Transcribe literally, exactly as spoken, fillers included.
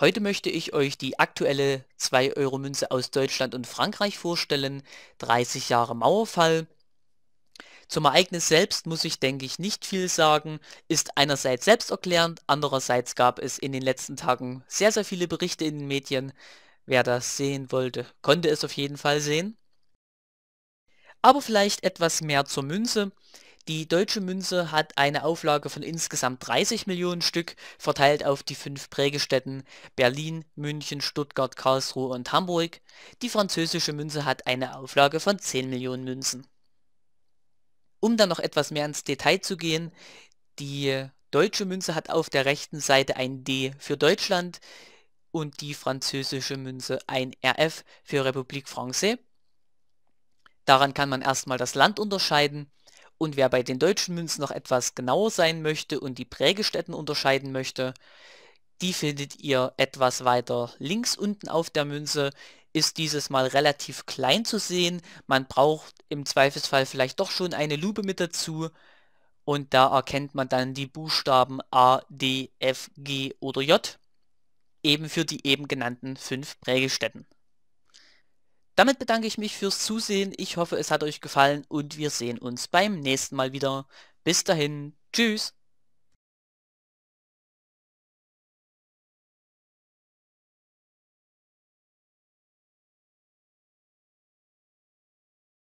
Heute möchte ich euch die aktuelle zwei Euro Münze aus Deutschland und Frankreich vorstellen, dreißig Jahre Mauerfall. Zum Ereignis selbst muss ich, denke ich, nicht viel sagen, ist einerseits selbsterklärend, andererseits gab es in den letzten Tagen sehr, sehr viele Berichte in den Medien. Wer das sehen wollte, konnte es auf jeden Fall sehen. Aber vielleicht etwas mehr zur Münze. Die deutsche Münze hat eine Auflage von insgesamt dreißig Millionen Stück, verteilt auf die fünf Prägestätten Berlin, München, Stuttgart, Karlsruhe und Hamburg. Die französische Münze hat eine Auflage von zehn Millionen Münzen. Um dann noch etwas mehr ins Detail zu gehen, die deutsche Münze hat auf der rechten Seite ein D für Deutschland und die französische Münze ein R F für République Française. Daran kann man erstmal das Land unterscheiden. Und wer bei den deutschen Münzen noch etwas genauer sein möchte und die Prägestätten unterscheiden möchte, die findet ihr etwas weiter links unten auf der Münze. Ist dieses Mal relativ klein zu sehen. Man braucht im Zweifelsfall vielleicht doch schon eine Lupe mit dazu. Und da erkennt man dann die Buchstaben A, D, F, G oder J. Eben für die eben genannten fünf Prägestätten. Damit bedanke ich mich fürs Zusehen. Ich hoffe, es hat euch gefallen und wir sehen uns beim nächsten Mal wieder. Bis dahin. Tschüss.